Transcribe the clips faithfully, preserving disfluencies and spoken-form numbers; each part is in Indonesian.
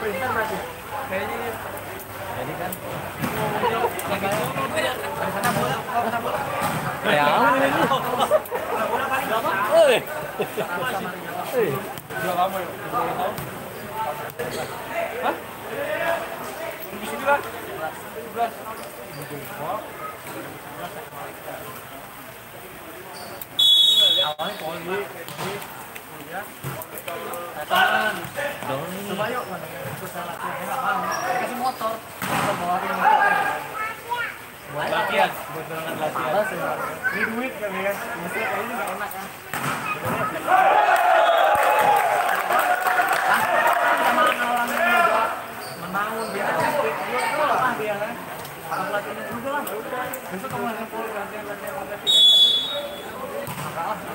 printer masih. Kayaknya jadi kan. Ya, hah? Di situ lah. Awalnya kalau di kuliah, katakan, coba yuk, susah latihan, nggak mau, kasih motor, motor bawain motor, buat latihan, buat berangkat latihan, ini duit kan ya, mesti kayaknya nggak enak kan? Sama orang yang udah menanggung dia, itu lah dia kan, kalau latihannya juga lah, udah, besok kamu latihan full latihan latihan latihan. Terima kasih.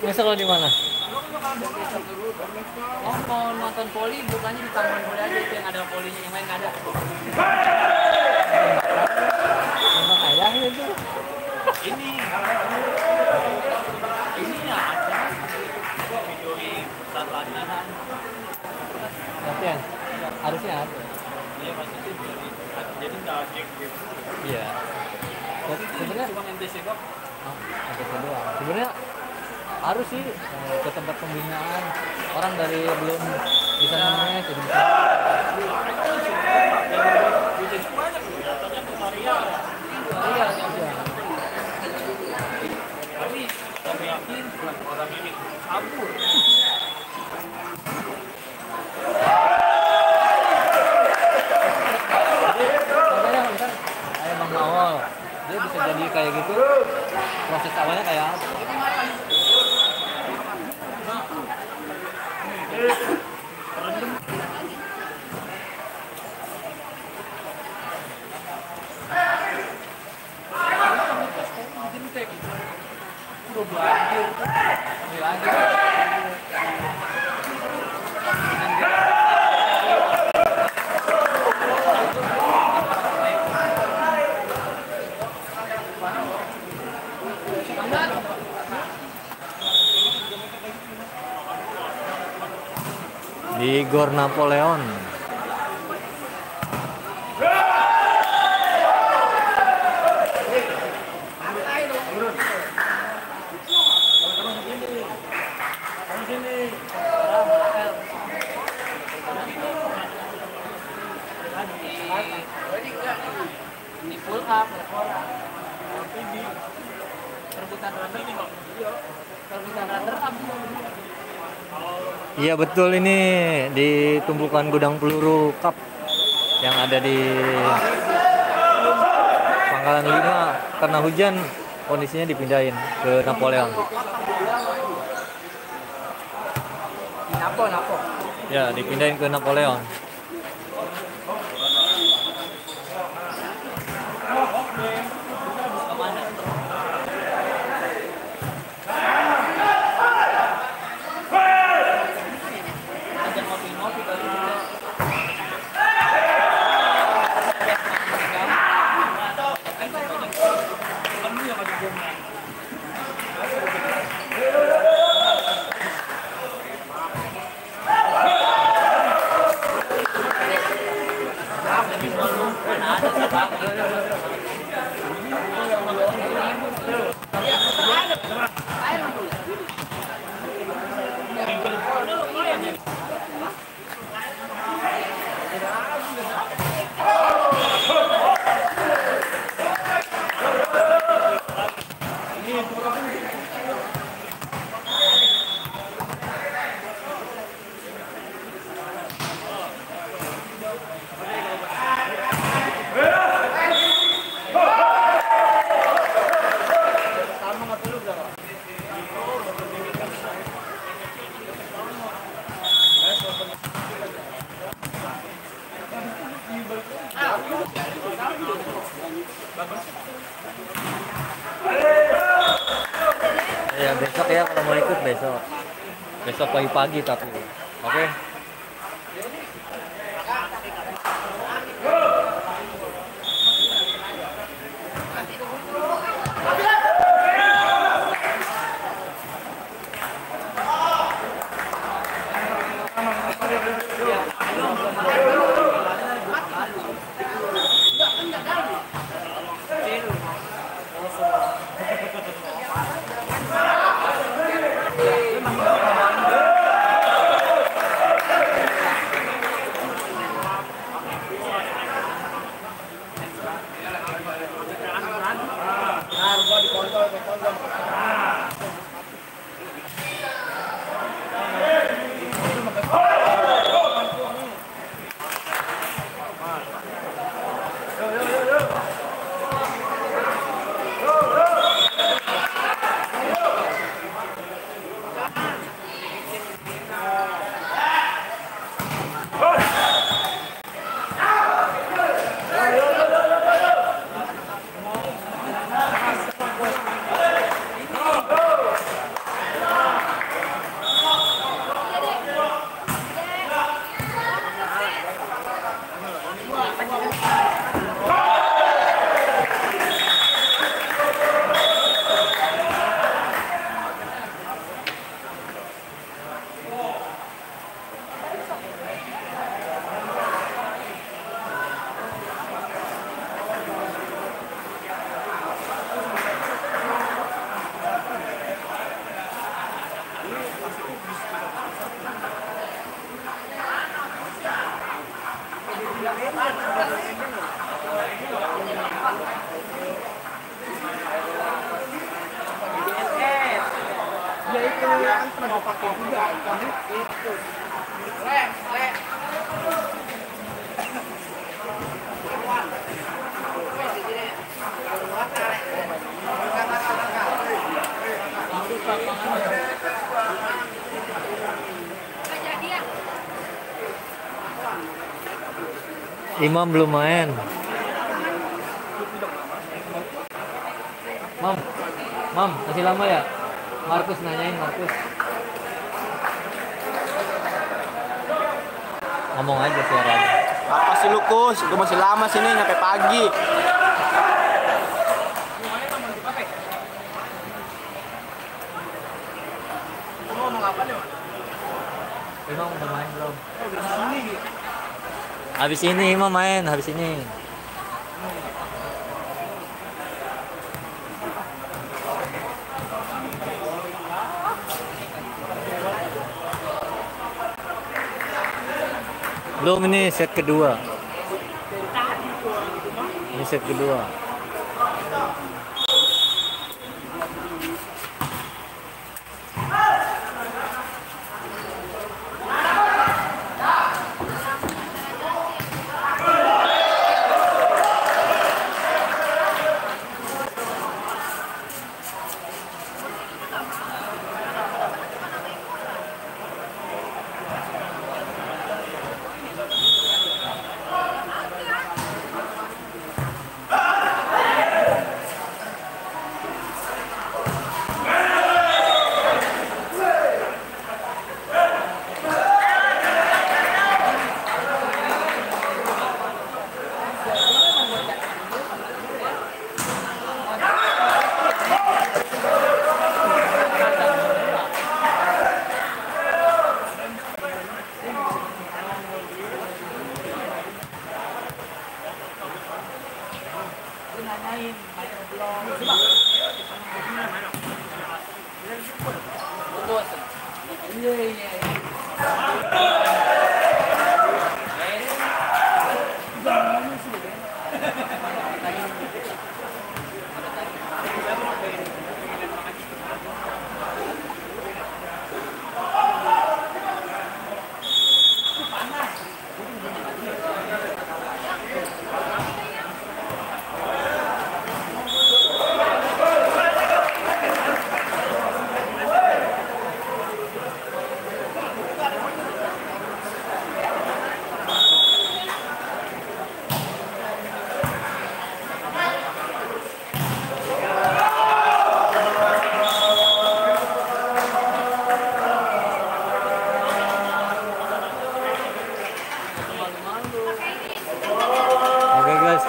Besok lo di mana? Oh, mau nonton voli, bukannya di taman voli aja itu yang ada volinya, yang lain nggak ada. Memang ayahnya itu. Ini, ini ada videonya pusat latihan. Latihan? Harusnya ada. Iya, maksudnya jadi nggak objek gitu. Iya. Sebenarnya cuma N T C kok. Oh, N T C doang. Sebenarnya harus sih ke tempat pembinaan orang dari belum bisa namanya jadi bisa. Kayak Bang Awal, dia bisa jadi kayak gitu. Proses awalnya kayak apa? Di Gor Napoleon. Iya betul, ini di tumpukan gudang peluru Cup yang ada di Pangkalan Lima, karena hujan kondisinya dipindahin ke Napoleon. Napo, Napo. Ya, dipindahin ke Napoleon. Ya besok ya, kalau mau ikut besok. Besok pagi-pagi tapi. Oke. Okay. Imam belum main. Mam, Mam, masih lama ya? Markus nanyain, Markus. Ngomong aja suaranya. Apa sih lu, Kus? Gue masih lama sini, nyampe pagi. Imam udah main belum? Habis ini Imam main, habis ini. Belum, ini set kedua. Ini set kedua.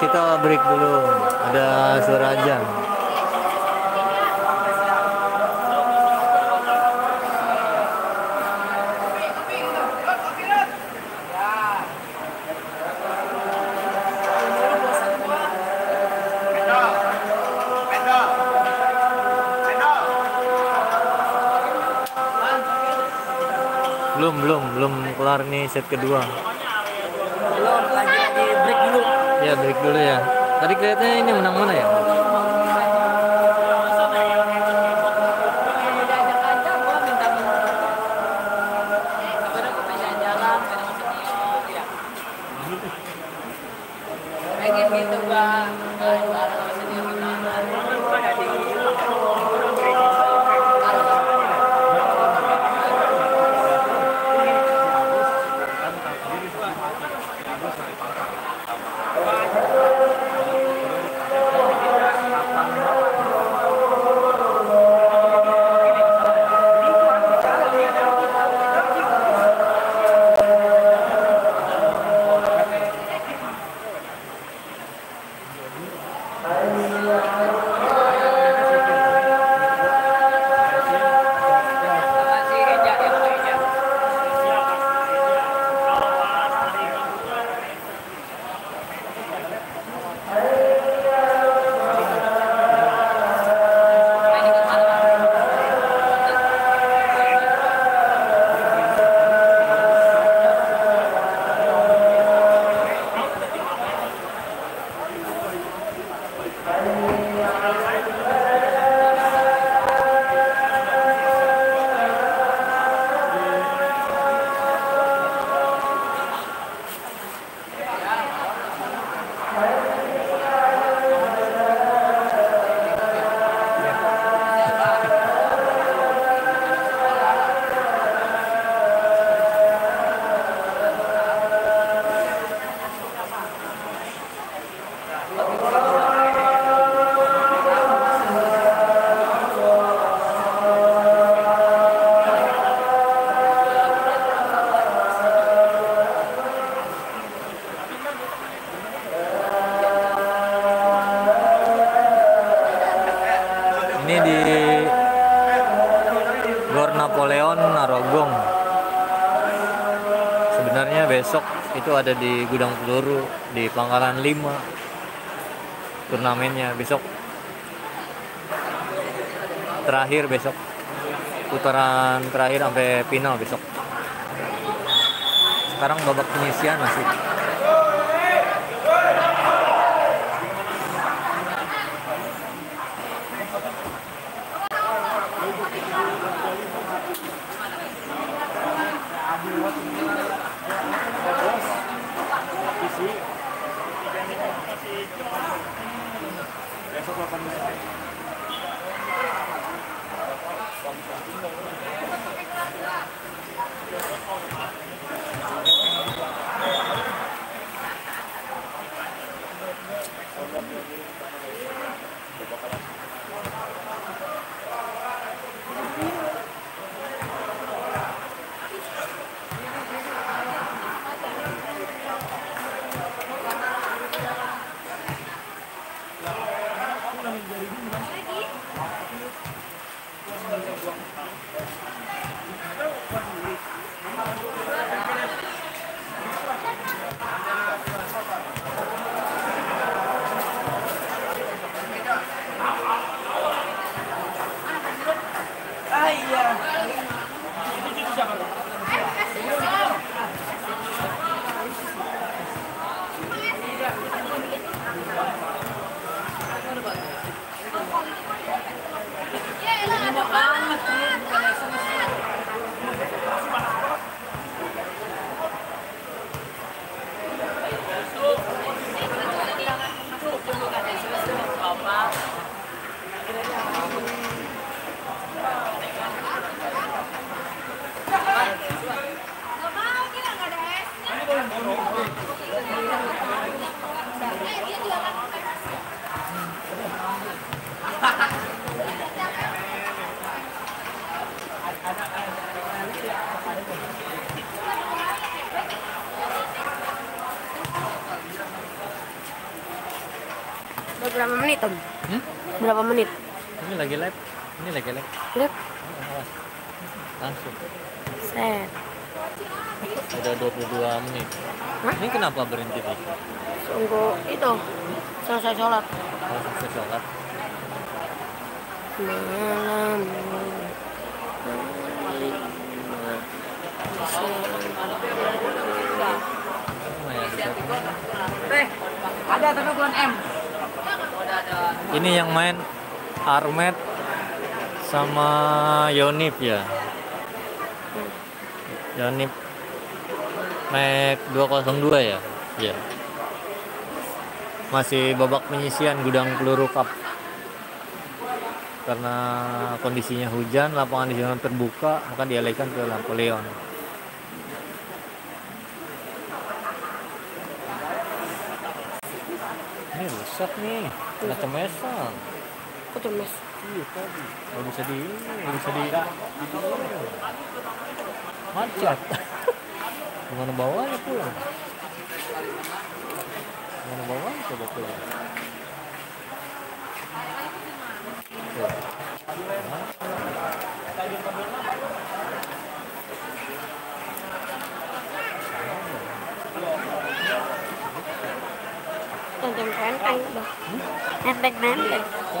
Kita break dulu, ada suara jam. Belum, belum, belum kelar nih set kedua. Belum, lanjut di break dulu. Ya, break dulu ya. Tadi kelihatannya ini menang mana ya? Napoleon Narogong. Sebenarnya besok itu ada di Gudang Peluru di Pangkalan Lima turnamennya besok. Terakhir besok. Putaran terakhir sampai final besok. Sekarang babak penyisian masih. Ay, berapa menit, Om? Hmm? Berapa menit? Ini lagi live. Ini lagi live. Live? Langsung. Set. Udah dua puluh dua menit. Hah? Ini kenapa berhenti, Pak? Sungguh itu. Selesai sholat. Oh, selesai sholat. Malam. Ada tapi bukan M. Ini yang main Armet sama Yonif ya. Yonif Mek dua nol dua ya. Iya. Masih babak penyisian gudang peluru cup. Karena kondisinya hujan, lapangan di sana terbuka, maka dialihkan ke Napoleon. Ini rusak nih, kena cemesan. Kok cemes? Iya tadi. Gak bisa di, gak bisa di. Macet. Gimana bawahnya pulang? Gimana bawahnya coba pulang? Jangan berantem dong. Berantem-berantem.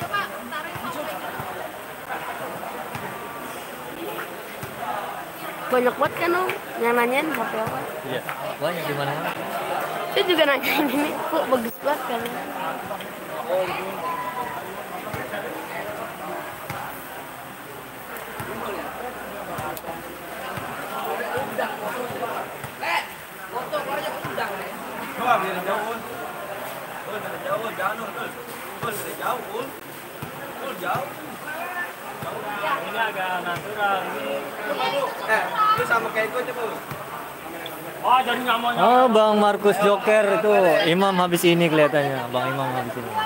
Coba tarik kopok. Banyak buat kan Om, yang nanyain H P apa? Iya, banyak di mana-mana. Saya juga nanyain ini, kok bagus banget kan? Ini agak natural. Eh, ini sama kayak gue coba. Oh, jadi nggak mau. Oh, Bang Markus Joker itu Imam habis ini kelihatannya, Bang Imam habis ini. Bagus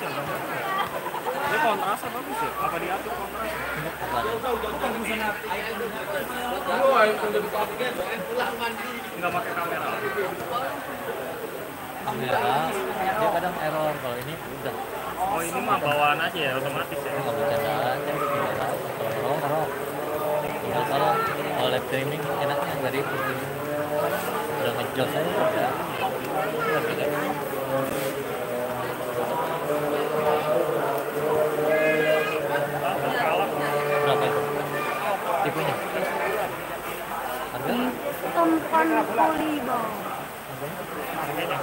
ya, Bang. Ini kontrasnya bagus ya. Apa diatur kontrasnya? Nggak pakai kamera. Kamera, dia kadang error kalau ini udah. Oh ini mah bawaan aja ya, otomatis ya. Nggak bercanda aja, nggak tahu. Kalau kalau kalau kalau live streaming enaknya dari udah ngejel saya udah. Berapa itu? Tipunya? Harga? Tempat poli bang. Harganya?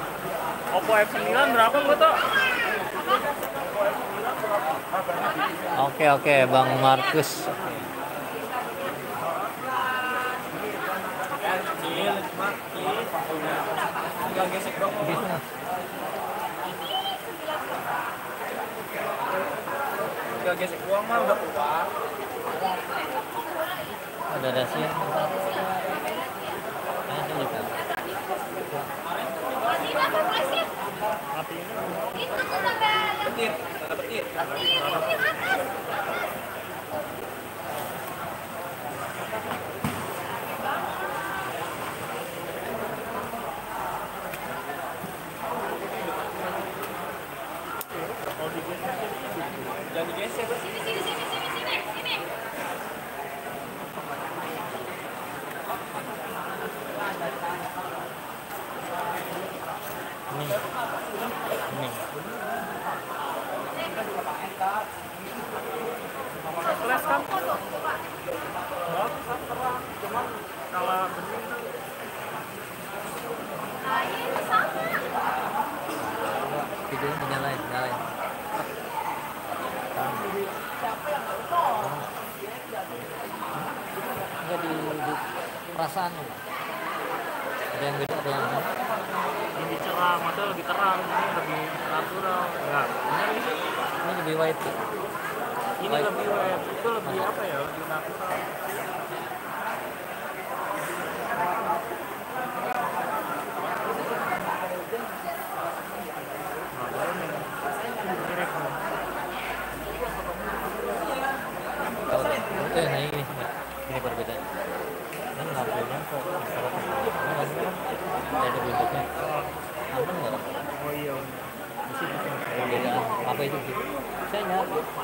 Oppo F sembilan berapa gua tuh? Oke oke Bang Markus. Ada dasnya. Itu petir, petir, petir, atas. Jangan digeser. Sini, sini, sini, sini, sini, sini. Nih. Kelas kan? Cuman kalau bening. Videonya menyalain, nyalain. Enggak di perasaan. Ada yang beda, ada yang ini cerah, mata lebih terang, ini lebih natural. Enggak, ini lebih white. Ini baik. Lebih web, itu lebih Masa. apa ya, lebih natural.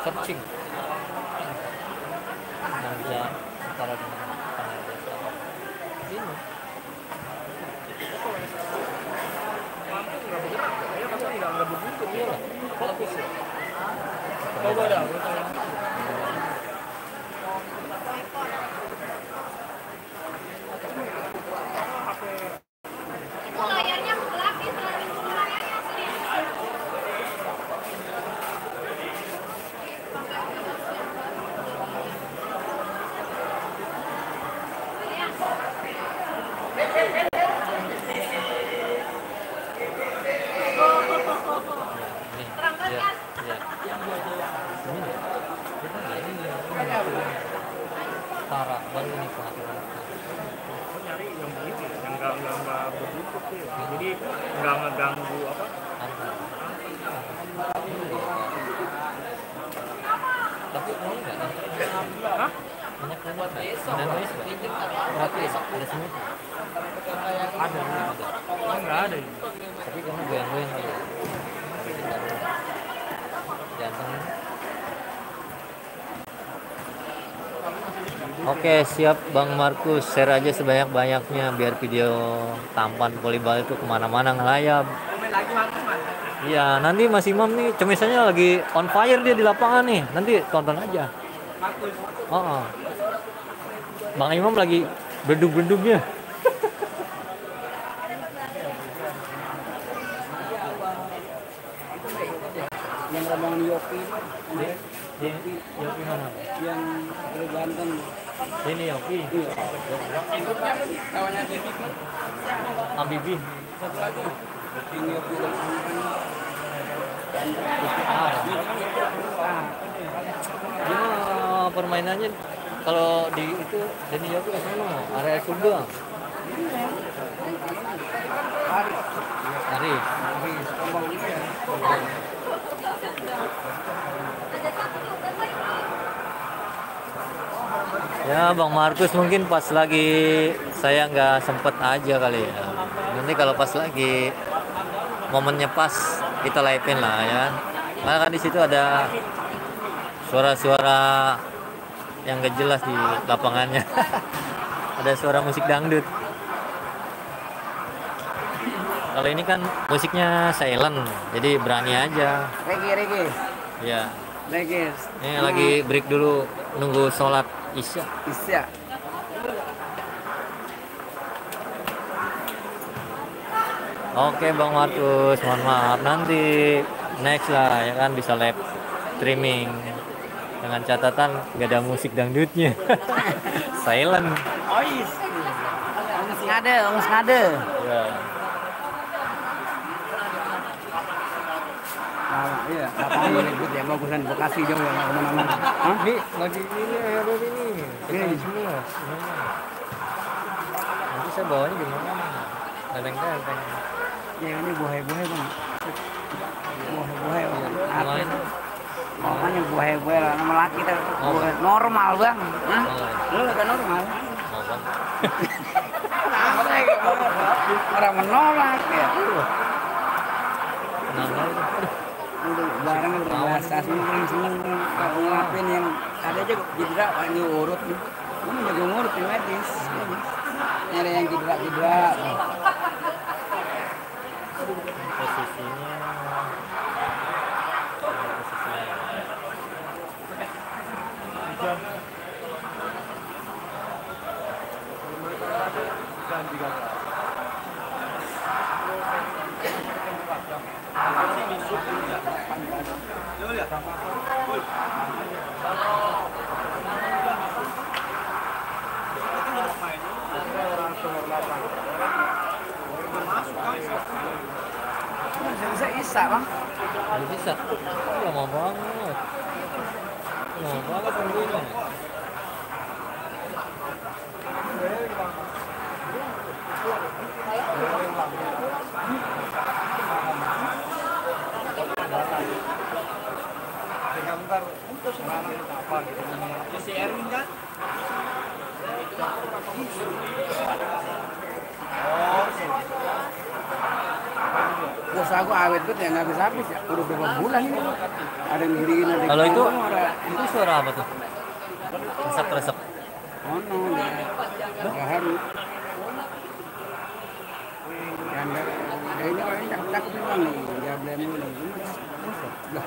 Searching yang bisa setara dengan panel biasa ini lampu nggak bergerak ya, karena nggak nggak begitu ya lah fokus ya coba dah Oke, siap Bang Markus, share aja sebanyak-banyaknya biar video tampan volleyball itu kemana-mana ngelayap. Iya, nanti Mas Imam nih cemisannya lagi on fire dia di lapangan nih, nanti tonton aja. Oh, oh. Bang Imam lagi bedug-bedugnya. Yang Ramon Yopi, Yopi, Yopi mana? Yang dari Banten. Ini Yopi. Induknya kawannya Devi. Ambibi. Satu lagi. Ini Yopi dan Ambibi. Gimana permainannya? Kalau di itu Denny Yopi kesana area Sunda. Hari. Hari. Hari. Ya Bang Markus mungkin pas lagi saya nggak sempet aja kali ya, nanti kalau pas lagi momennya pas kita live-in lah ya, karena kan di situ ada suara-suara yang gak jelas di lapangannya. Ada suara musik dangdut. Kalau ini kan musiknya silent, jadi berani aja. Regi, regi. Ya. Regi. Ini hmm. lagi break dulu, nunggu sholat Isya. Isya. Oke Bang Markus, mohon maaf. Nanti next lah, ya kan bisa live streaming dengan catatan gak ada musik dangdutnya. Silent. Oh is. Ungus ngade, ungus ngade. Ya. Iya, katanya mau ribut ya, mau bukan Bekasi dong ya, teman-teman. Hah? Ini lagi ini error ini. Ini semua. Nanti saya bawanya gimana? Kadang-kadang. Ya ini buah-buah Bang. Buah-buah ya. Main. Makanya buah-buah lah, nama laki kita normal Bang. Hah? Lu enggak normal. Normal. Orang menolak ya. Normal. Barang berasa seneng seneng kalau ngelakuin yang ada aja cedera ini urut nih, ini juga ngurut nih medis, nyari yang cedera cedera. Posisinya, posisinya. Bisa bisa, Bang. Bisa. Lama banget. Aku awet bet ya nggak bisa habis ya, udah berapa bulan ini ada yang diriin, ada yang kalau itu ada... itu suara apa tuh? Resep-resep oh no, ya nggak harus ya nggak, ya ini orangnya cakep-cakep memang nih dia beli mulu lah,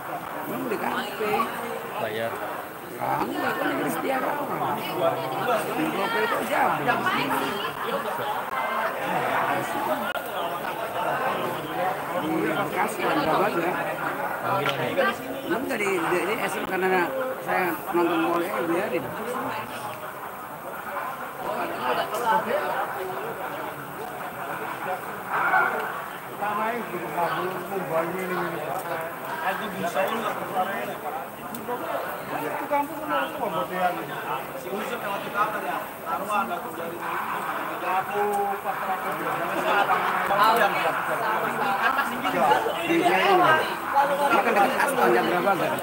memang di kafe bayar ah, enggak, kan Inggris dia kan di kafe itu jauh kasih Candrabhaga ya. Namun dari dari esok karena saya nonton boleh biarin. Makan dekat Aston Candrabhaga. Candrabhaga mana?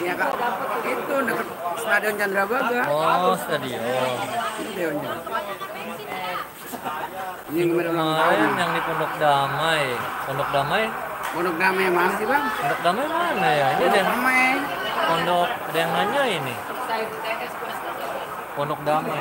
Iya kak, itu dekat Stadion Candrabhaga. Oh stadion. Stadionnya. Ini kemarin yang di Pondok Damai. Pondok Damai? Pondok Damai mana sih bang? Pondok Damai mana ya? Ini ada yang Pondok ada yang nanya ini. Pondok Damai.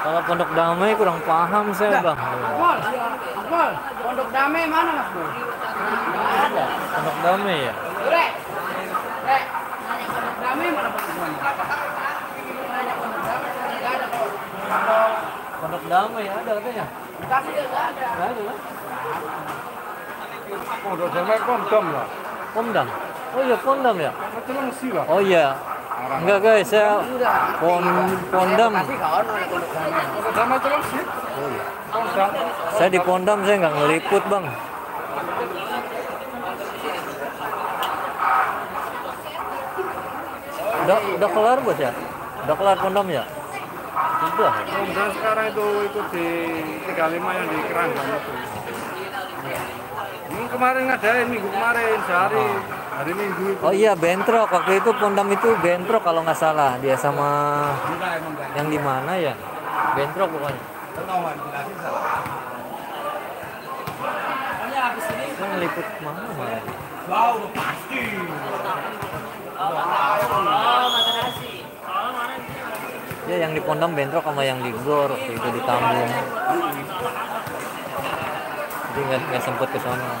Kalau Pondok Damai kurang paham saya bang. Pondok Damai mana mas bro? Ada. Pondok Damai ya. Pondok Damai mana Pondok Damai ada katanya. Ada lah. Pondok Damai Pomdam lah. Pomdam. Oh iya Pomdam ya. Oh iya. Enggak guys, saya pon Pondam. Saya di Pondam saya nggak ngeliput bang. Udah udah kelar bos ya? Udah kelar Pondam ya? Udah. Pondam sekarang itu ikut di tiga puluh lima yang di Kranji itu. Ini kemarin ngadain minggu kemarin sehari. Hari Minggu itu. Oh iya bentrok waktu itu Pondam itu bentrok kalau nggak salah dia sama bentar, bentar. Yang di mana ya bentrok bukan? Saya ngeliput mana? Wow pasti. Ya yang di Pondam bentrok sama yang di Gor itu di Tambun. Jadi nggak nggak sempet ke sana. Yeah.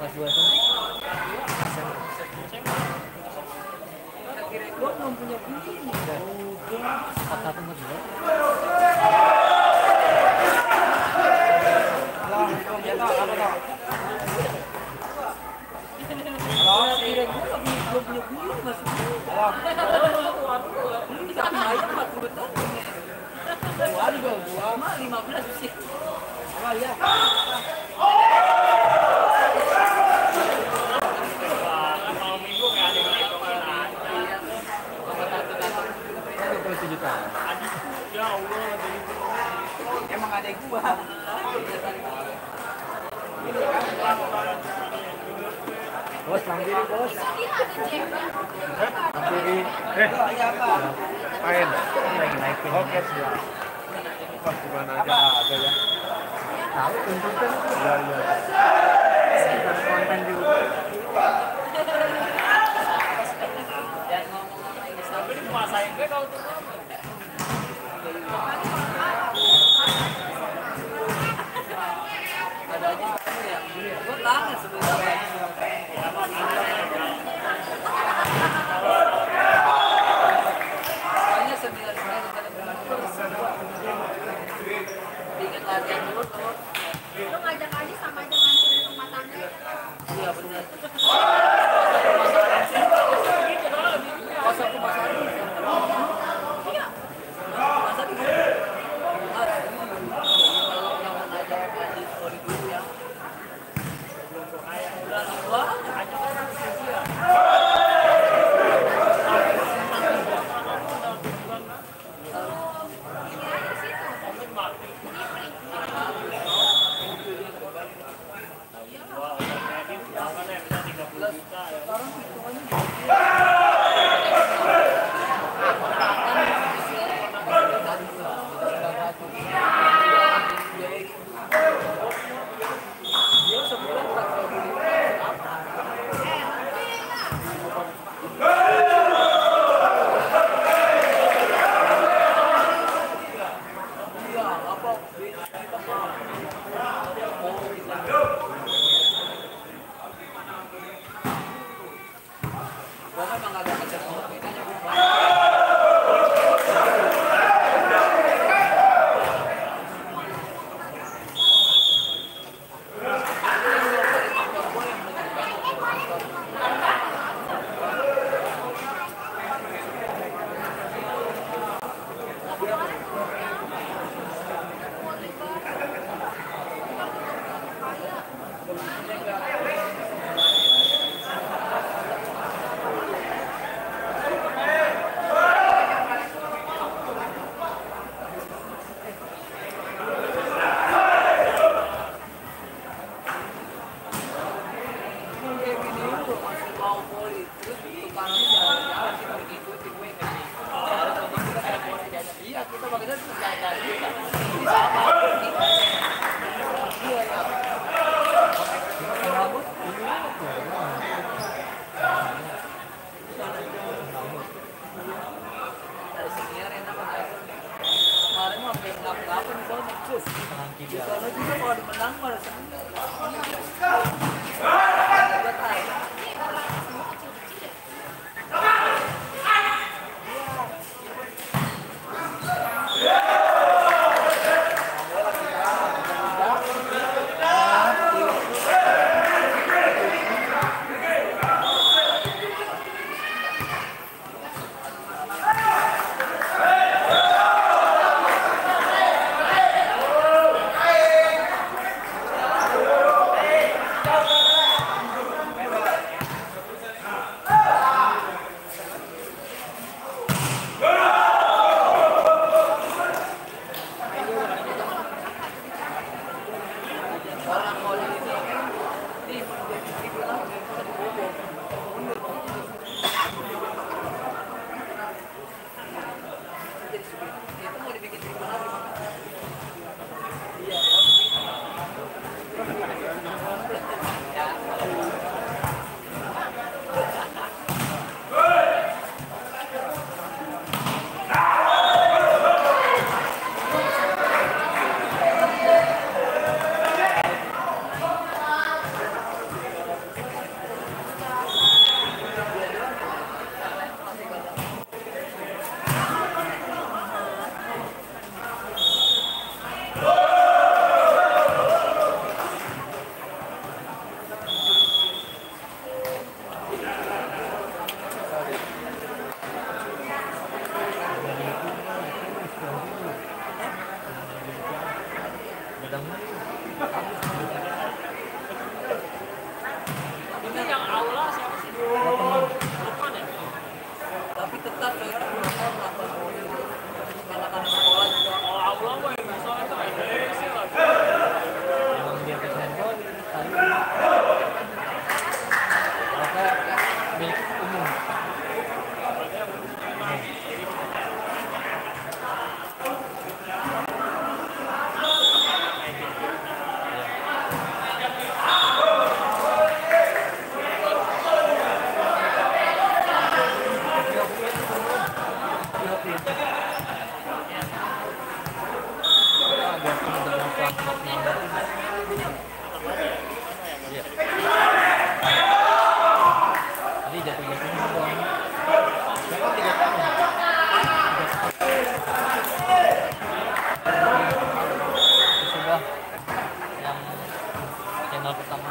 Kelas dua S M A. Gua belum punya bini. Satu-satu nggak dulu. Halo, halo, halo. Halo, kira gua belum punya bini masih. Belum dikasih ayam empat puluh tahun. Gua juga gua mah lima belas sih. Apa ya? Emang ada gua. Bos, langgiri bos. Langgiri. Eh, main. Lagi naikin. Oke, siap. Pas gimana aja ada ya. Tahu tuntutan. Iya, iya. Sekitar konten di dan ngomong sama ini. Tapi dikuasain gue kalau tuh. Kalau final pertama.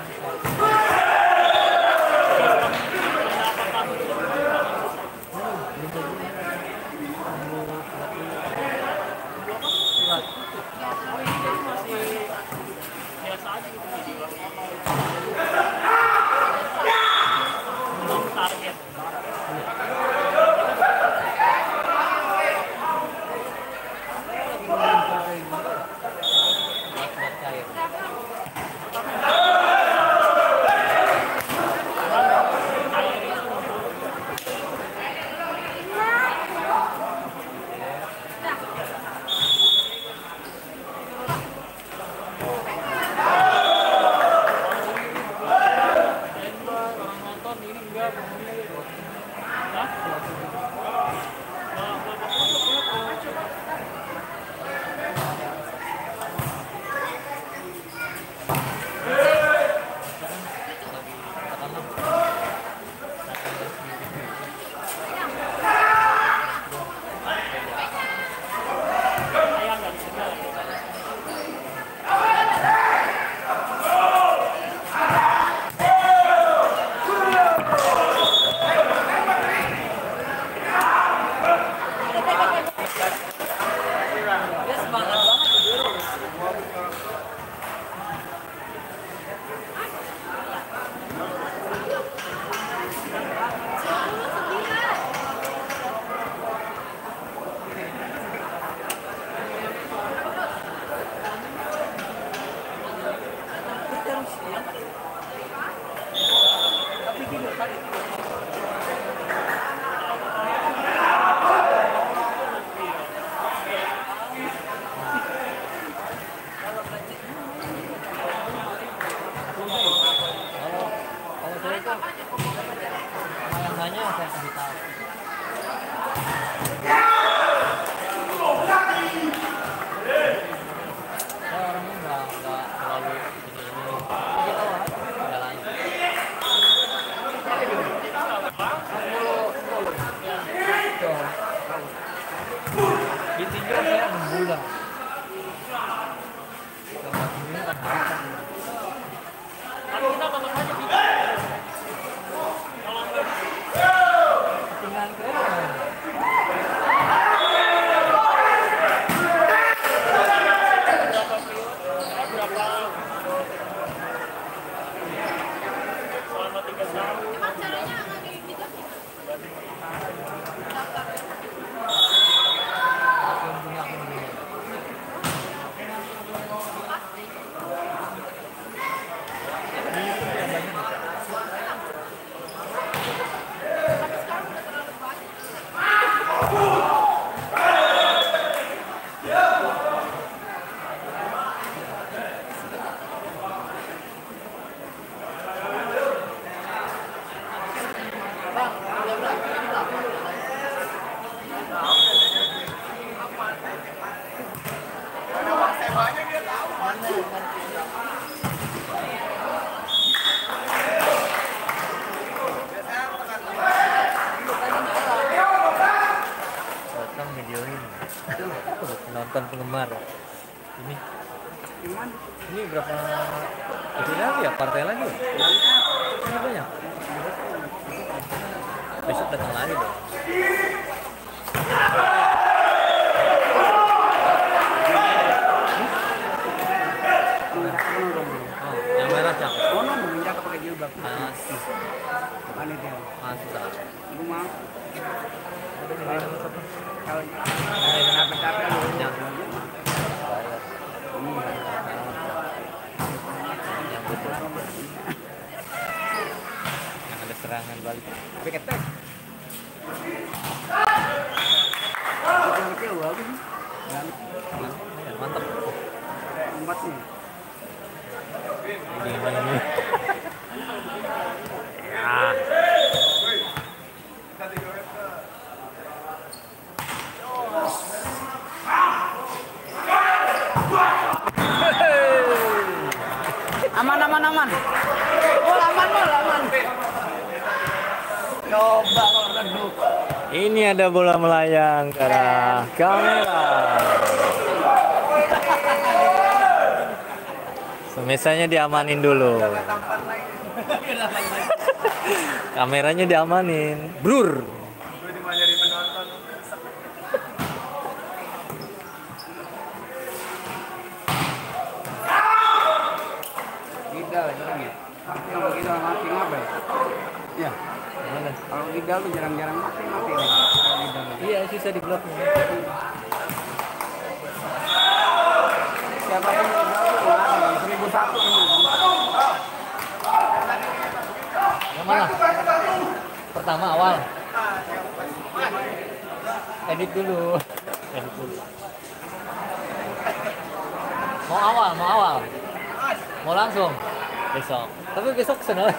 Nonton penggemar ini ini berapa itu lagi ya partai lagi ya? Ini banyak besok datang lagi dong. Yang merah cang kono menginjak pakai jilbab masih panitia masih tak rumah kalau yang ada serangan balik peketek mantap empat nih gimana nih aman aman oh aman bol aman coba redup ini ada bola melayang ke arah kamera Misalnya diamanin dulu. Kameranya diamanin. Blur. Kalau kita mati ngapa ya? Iya. Kalau gidal tuh jarang-jarang mati mati. Iya, susah di bloknya. Siapa yang seribu satu ini? Yang mana? Pertama awal. Edit dulu. Edit dulu. Mau awal, mau awal. Mau langsung. Besok. Tapi besok senang.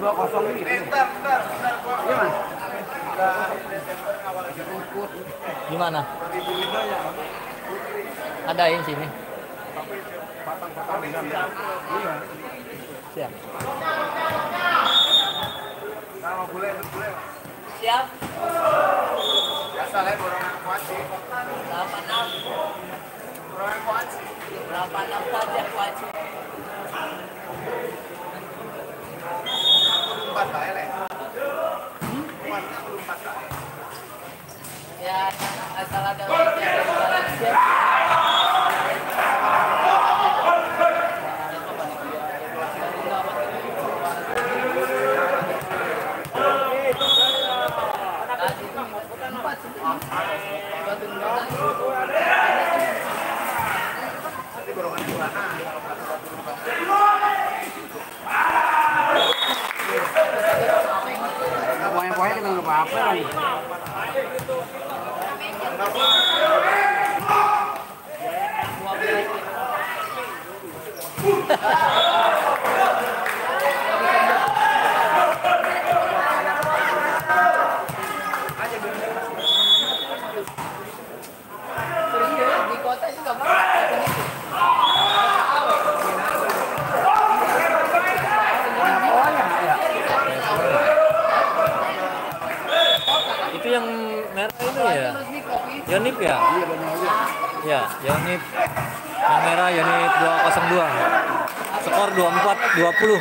Dua kosong ini. Bentar, bentar, bentar. Gimana? Gimana? Ada yang sini. Siap. Siap. Salah orang kuaci. delapan enam. Orang kuaci. delapan enam saja kuaci. empat kali leh. empat kali. Ya, asal ada lagi. Yonif ya? Ya, Yonif kamera Yonif dua nol dua. Skor dua puluh empat dua puluh.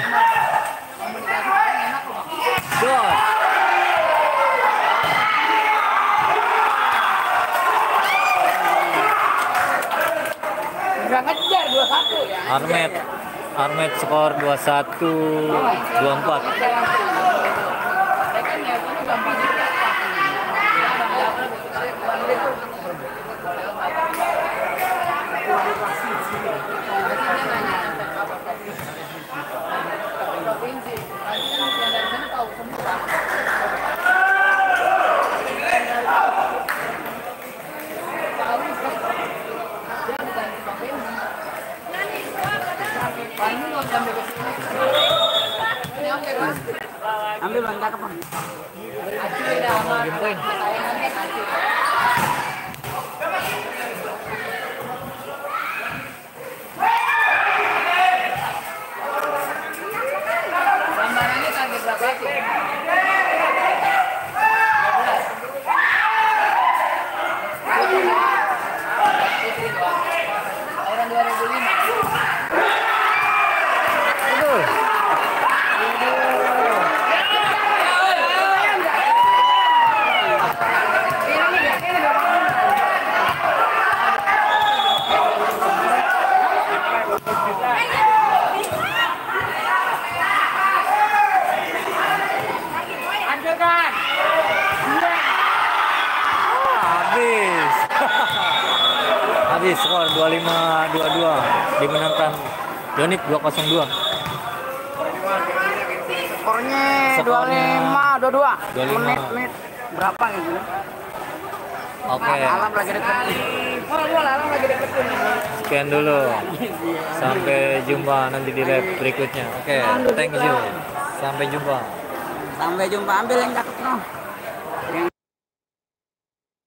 Gol. Armet, Armet skor dua satu dua empat. Ambil langkah kapan? Skor dua puluh lima dua puluh dua dimenangkan Yonif dua nol dua. Skornya dua puluh lima dua puluh dua. Menit-menit berapa gitu? Oke. Alam lagi dekat. Alam lagi dekat. Sekian dulu. Sampai jumpa nanti di live berikutnya. Oke, okay, thank you. Sampai jumpa. Sampai jumpa. Ambil yang cakep noh.